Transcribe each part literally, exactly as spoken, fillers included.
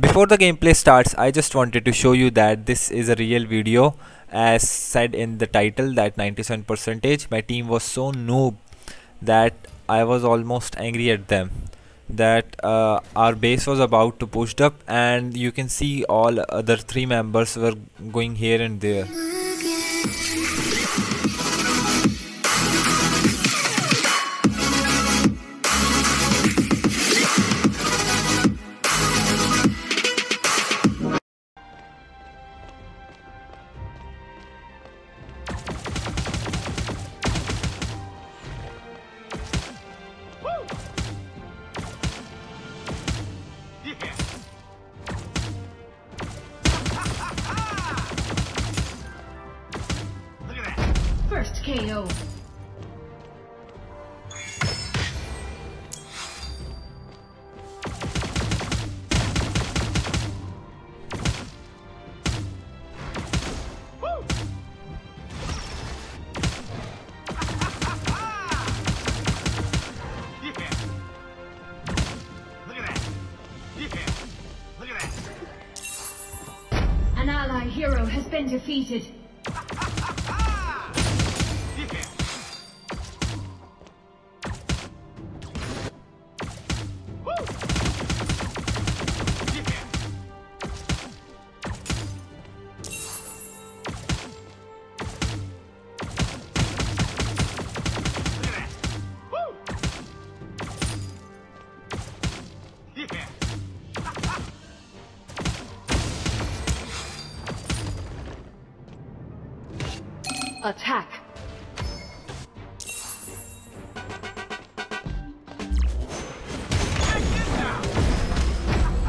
Before the gameplay starts, I just wanted to show you that this is a real video. As said in the title, that ninety-seven percent my team was so noob that I was almost angry at them, that uh, our base was about to pushed up and you can see all other three members were going here and there. First K O. An ally hero has been defeated. Attack.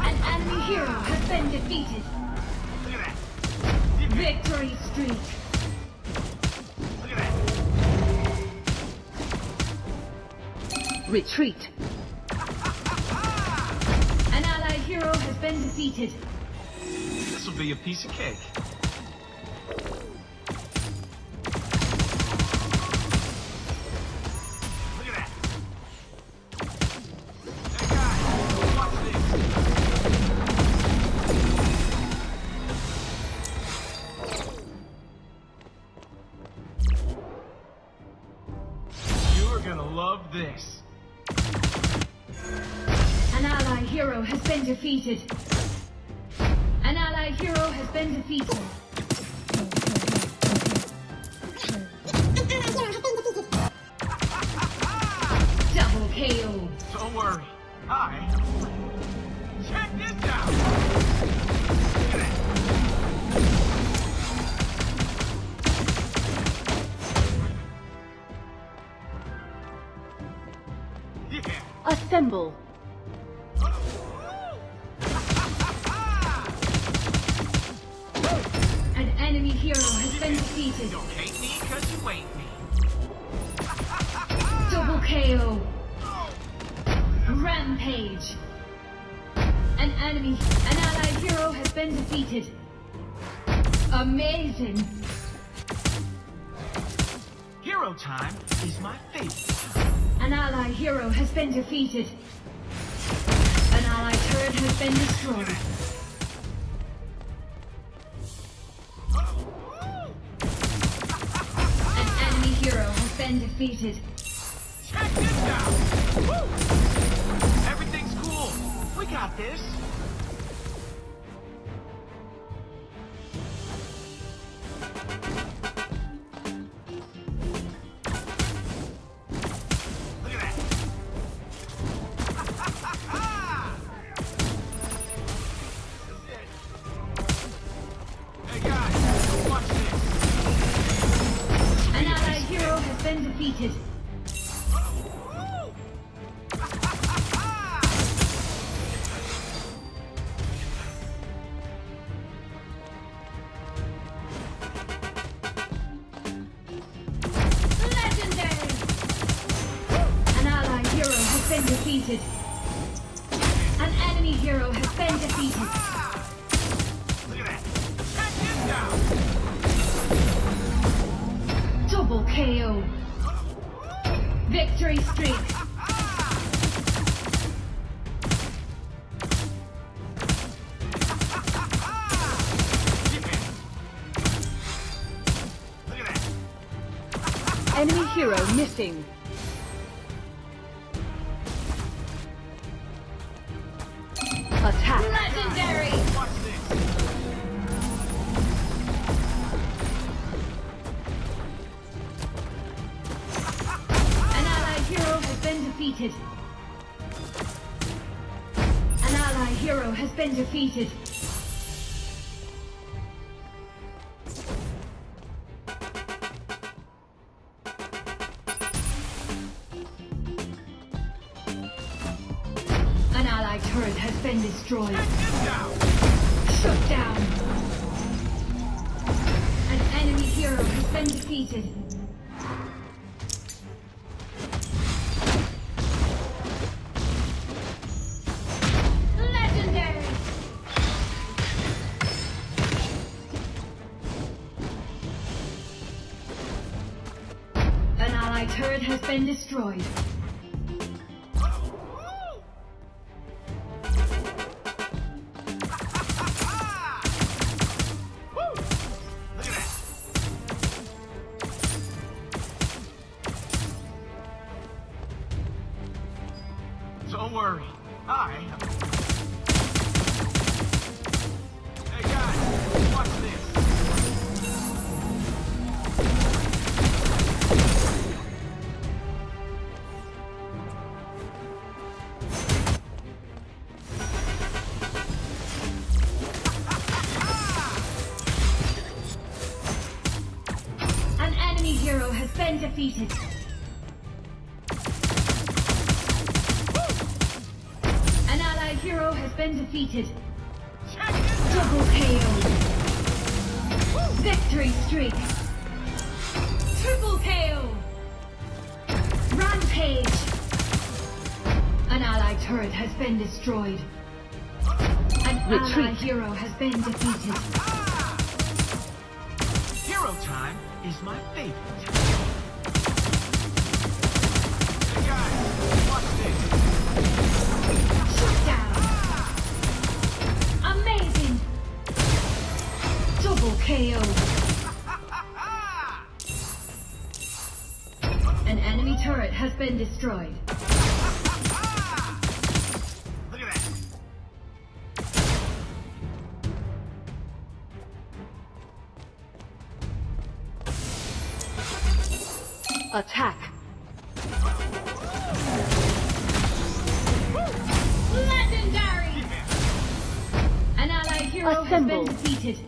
An enemy hero has been defeated. Victory streak. Retreat. An allied hero has been defeated. This will be a piece of cake. Love this. An allied hero has been defeated. An allied hero has been defeated. Double K O. Don't worry. Hi. Check this out. Assemble. An enemy hero has been defeated. Don't hate me because you hate me. Double K O. Rampage. An enemy, an allied hero has been defeated. Amazing. Hero time is my favorite. An allied hero has been defeated. An allied turret has been destroyed. An enemy hero has been defeated. Check this out! Woo! Everything's cool. We got this. Defeated. Legendary. An allied hero has been defeated. An enemy hero has been defeated. K O. Victory streak. Hero missing. Attack. Legendary. Watch this. An allied hero has been defeated. An allied hero has been defeated. Turret has been destroyed. Shut down. An enemy hero has been defeated. Legendary. An allied turret has been destroyed. Don't worry, I have... Hey guys, watch this! An enemy hero has been defeated. Hero has been defeated. Double K O. Victory streak. Triple K O. Rampage. An allied turret has been destroyed. An allied hero has been defeated. Hero time is my favorite. K O. An enemy turret has been destroyed. Look at that. Attack. Legendary. Yeah. An allied hero Assemble. has been defeated.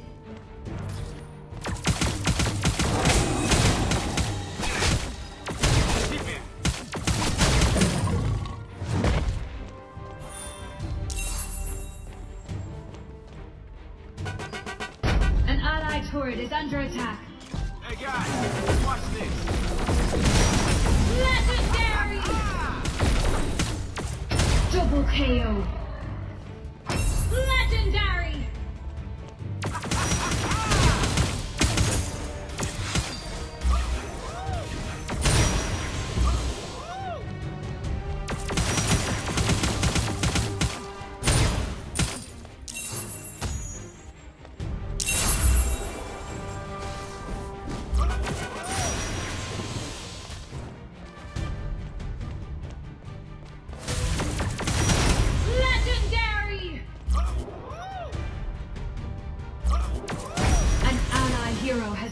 Turret is under attack. Hey guys, watch this. Legendary! Double K O. Legendary!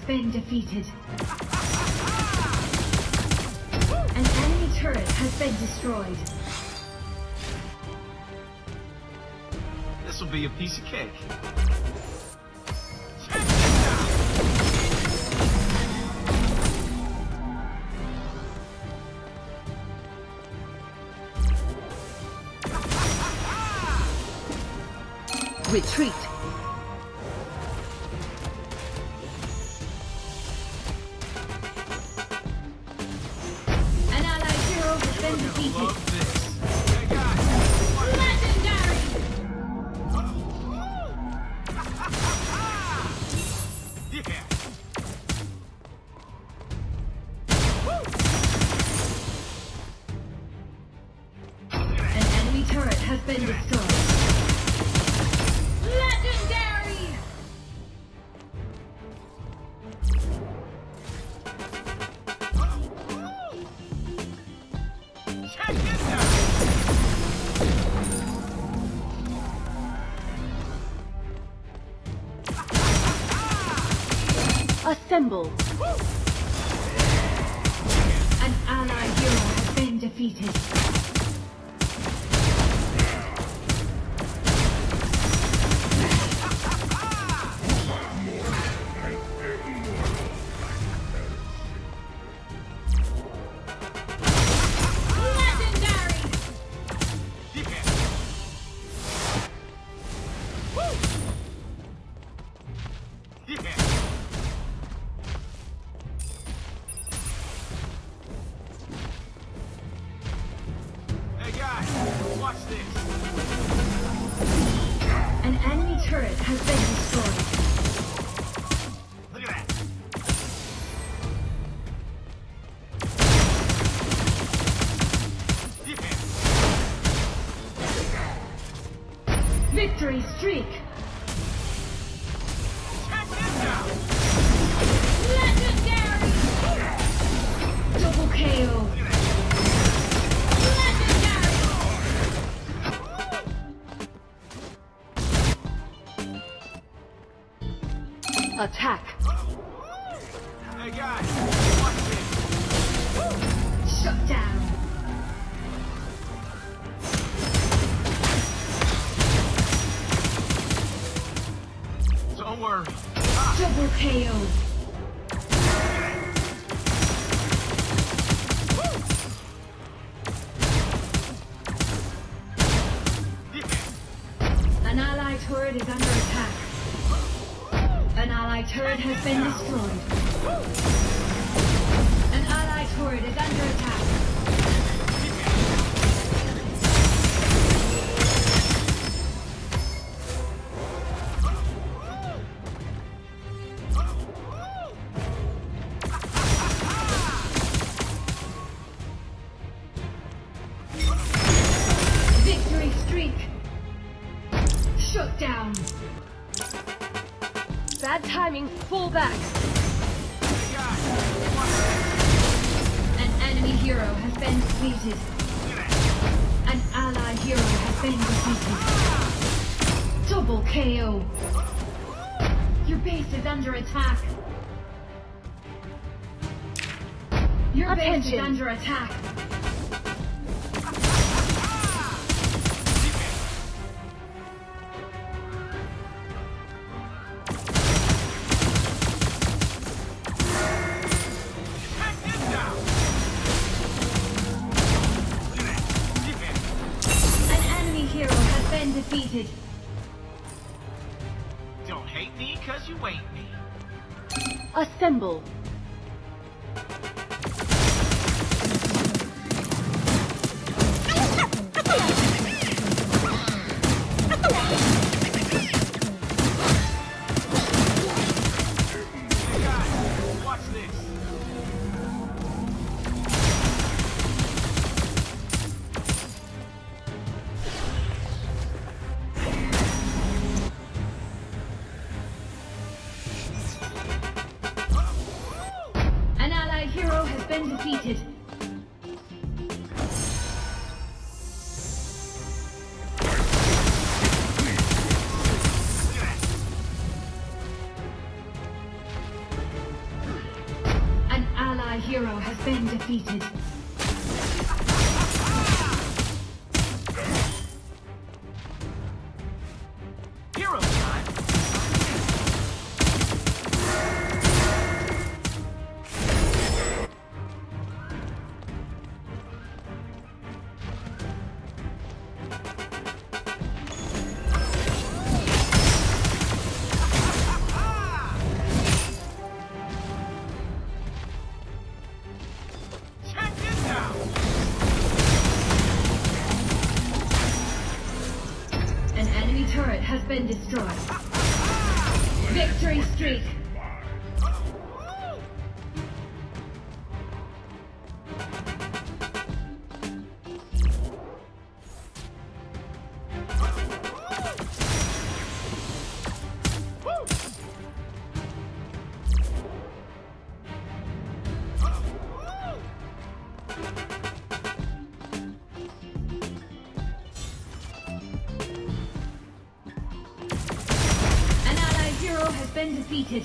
Been defeated. An enemy turret has been destroyed. This will be a piece of cake. Retreat. Love this. Hey guys, legendary. Yeah. An enemy turret has been destroyed. Legendary. Assemble. An ally hero has been defeated. Victory streak! Check this out! Legendary! Double K O! Legendary! Attack! Hey guys! Watch this! Shut down! Double K O. An allied turret is under attack. An allied turret has been destroyed. An allied turret is under attack. Shut down. Bad timing, fall back. An enemy hero has been defeated. An allied hero has been defeated. Double K O. Your base is under attack. Your base is under attack. Defeated. Don't hate me because you ain't me. Assemble. Defeated. An ally hero has been defeated. Has been destroyed. Victory streak. Been defeated.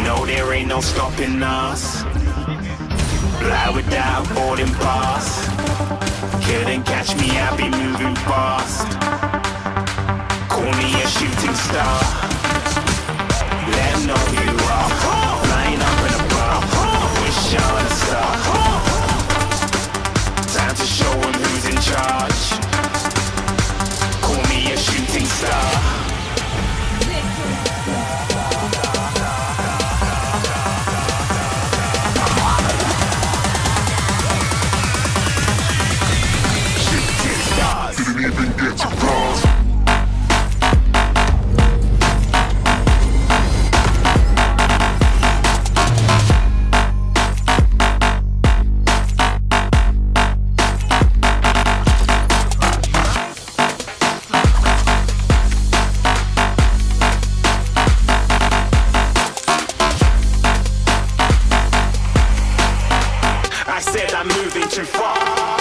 No, there ain't no stopping us. Fly without boarding pass. Couldn't catch me, I be moving fast. Call me a shooting star. Let 'em know who you are. Flying up in a bar, wish on a star. Time to show 'em who's in charge. Call me a shooting star. I said I'm moving too far.